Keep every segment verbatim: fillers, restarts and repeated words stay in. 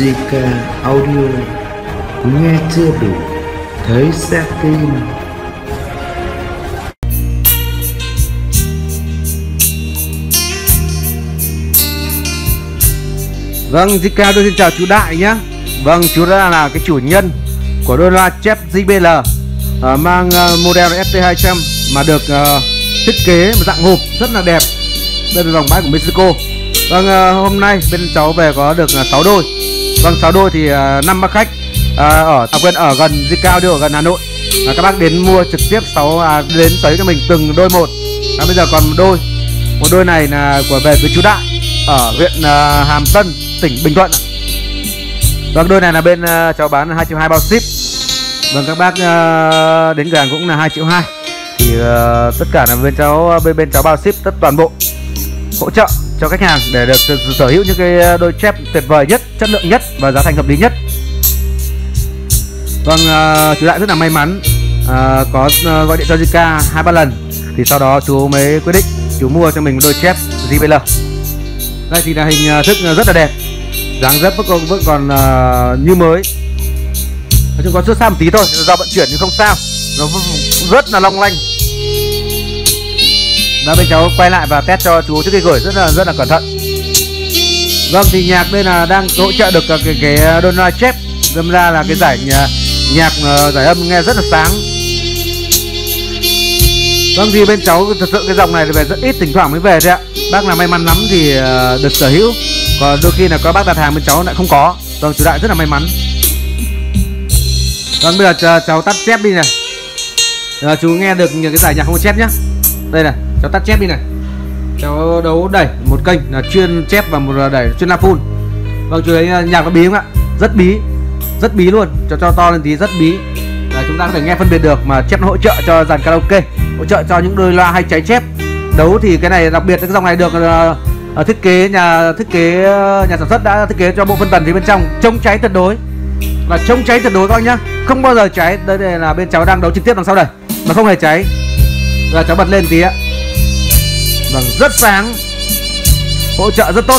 gi ca Audio, nghe chưa đủ, thấy xem phim. Vâng, gi ca tôi xin chào chú Đại nhé. Vâng, chú Đại là cái chủ nhân của đôi loa chép gi bê lờ à, mang uh, model ét tê hai trăm mà được uh, thiết kế một dạng hộp rất là đẹp. Đây là dòng máy của Mexico. Vâng, uh, hôm nay bên cháu về có được uh, sáu đôi. Vâng, sáu đôi thì uh, năm bác khách uh, ở à, quên ở gần gi ca Audio, ở gần Hà Nội. Và các bác đến mua trực tiếp sáu à, đến tới cho mình từng đôi một. Và bây giờ còn một đôi. Một đôi này là của về với chú Đại ở huyện uh, Hàm Tân, tỉnh Bình Thuận. Vâng, đôi này là bên uh, cháu bán là hai triệu hai bao ship. Vâng, các bác uh, đến cửa hàng cũng là hai triệu hai. Thì uh, tất cả là bên cháu bên bên cháu bao ship tất toàn bộ, hỗ trợ cho khách hàng để được sở hữu những cái đôi chép tuyệt vời nhất, chất lượng nhất và giá thành hợp lý nhất. Vâng, uh, chú Đại rất là may mắn uh, có uh, gọi điện cho gi ca hai ba lần thì sau đó chú mới quyết định chú mua cho mình đôi chép gi bê lờ. Đây thì là hình thức rất là đẹp, dáng dấp vẫn, vẫn còn uh, như mới. Nói chung có chút xa một tí thôi do vận chuyển nhưng không sao, nó rất là long lanh. Đó, bên cháu quay lại và test cho chú trước khi gửi rất là rất là cẩn thận. Vâng, thì nhạc đây là đang hỗ trợ được cái cái đôi loa chép, đâm ra là cái giải nhạc, nhạc giải âm nghe rất là sáng. Vâng, thì bên cháu thật sự cái dòng này thì về rất ít, thỉnh thoảng mới về đấy ạ. Bác là may mắn lắm thì được sở hữu, còn đôi khi là có bác đặt hàng bên cháu lại không có. Vâng, chú Đại rất là may mắn. Vâng, bây giờ cháu tắt chép đi này. Rồi, chú nghe được những cái giải nhạc không có chép nhá. Đây này, cháu tắt chép đi này. Cháu đấu đẩy một kênh là chuyên chép và một đẩy chuyên la full. Vâng, chú thấy nhạc nó bí không ạ? Rất bí, rất bí luôn. Cháu cho to lên tí, rất bí. Là chúng ta có thể nghe phân biệt được mà chép nó hỗ trợ cho dàn karaoke, hỗ trợ cho những đôi loa hay cháy chép. Đấu thì cái này đặc biệt cái dòng này được uh, thiết kế nhà thiết kế nhà sản xuất đã thiết kế cho bộ phân tần phía bên trong chống cháy tuyệt đối. Và chống cháy tuyệt đối các anh nhá, không bao giờ cháy. Đây là bên cháu đang đấu trực tiếp đằng sau đây mà không hề cháy. Rồi, cháu bật lên tí ạ. Vâng, rất sáng, hỗ trợ rất tốt.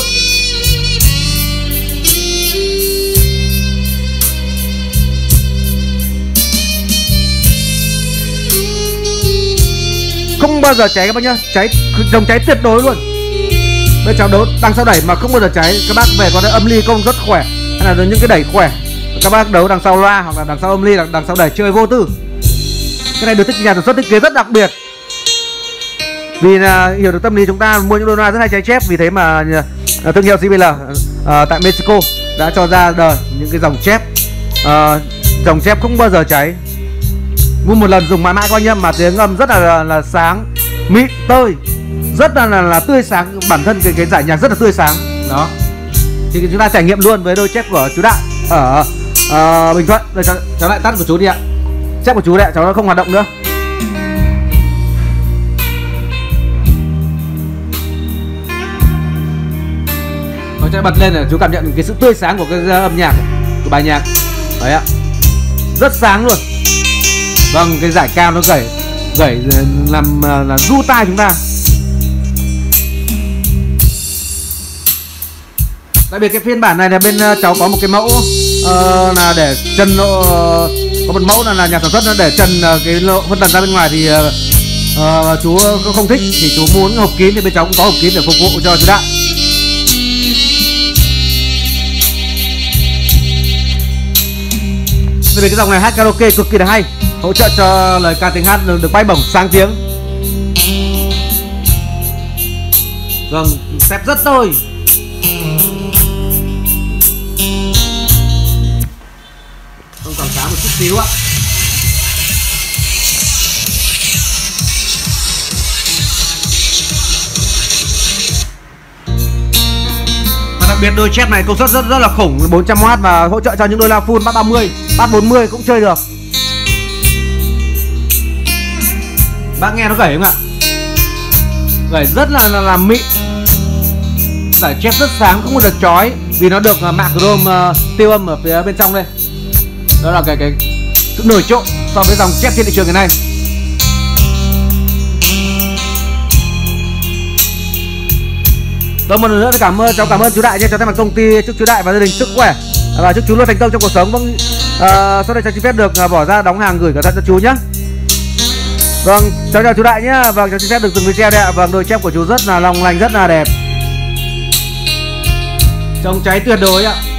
Không bao giờ cháy các bác nhá, cháy dòng cháy tuyệt đối luôn. Bên cháu đấu đằng sau đẩy mà không bao giờ cháy. Các bác về có âm ly công rất khỏe, hay là những cái đẩy khỏe. Các bác đấu đằng sau loa hoặc là đằng sau âm ly, đằng sau đẩy chơi vô tư. Cái này được thích nhà sản xuất thiết kế rất đặc biệt. Vì là hiểu được tâm lý chúng ta mua những đôi loa rất hay cháy chép. Vì thế mà à, thương hiệu gi bê lờ à, tại Mexico đã cho ra đời những cái dòng chép à, dòng chép không bao giờ cháy. Mua một lần dùng mãi mãi coi nhá, mà tiếng âm rất là, là, là sáng, mịn, tơi. Rất là, là, là tươi sáng, bản thân cái, cái giải nhạc rất là tươi sáng. Đó, thì chúng ta trải nghiệm luôn với đôi chép của chú Đại ở à, Bình Thuận. Rồi, cháu, cháu lại tắt của chú đi ạ. Chép của chú đấy, cháu nó không hoạt động nữa. Nó sẽ bật lên là chú cảm nhận cái sự tươi sáng của cái âm nhạc, của bài nhạc. Đấy ạ, rất sáng luôn. Vâng, cái giải cao nó gẩy, gẩy làm là du tai chúng ta. Đặc biệt cái phiên bản này là bên cháu có một cái mẫu uh, là để chân lộ, uh, có một mẫu là, là nhà sản xuất nó để trần uh, cái lộ phân tần ra bên ngoài thì uh, uh, chú không thích thì chú muốn hộp kín thì bên cháu cũng có hộp kín để phục vụ cho chú Đại. Vì cái dòng này hát karaoke cực kỳ là hay, hỗ trợ cho lời ca tiếng hát được bay bổng sáng tiếng. Vâng, xếp rất thôi. Không cảm cá một chút xíu ạ. Và đặc biệt đôi chép này công suất rất rất là khủng, bốn trăm oát và hỗ trợ cho những đôi loa full bát ba mươi, bát bốn mươi cũng chơi được. Bác nghe nó gảy không ạ? Gảy rất là là, là mịn. Giải chép rất sáng, không có được chói vì nó được uh, mạ chrome uh, tiêu âm ở phía bên trong đây. Đó là cái cái sự nổi trội so với dòng chép trên thị trường ngày nay. Tôi một lần nữa cảm ơn cháu, cảm ơn chú Đại nhé. Cháu thay mặt công ty chúc chú Đại và gia đình sức khỏe. và chúc chú luôn thành công trong cuộc sống. Vâng, à, sau đây cháu xin phép được bỏ ra đóng hàng gửi cẩn thận cho chú nhé. Vâng, cháu chào chú Đại nhá. Vâng, cháu xin phép được dừng video đấy ạ. Vâng, đôi chép của chú rất là long lanh, rất là đẹp, trông cháy tuyệt đối ạ.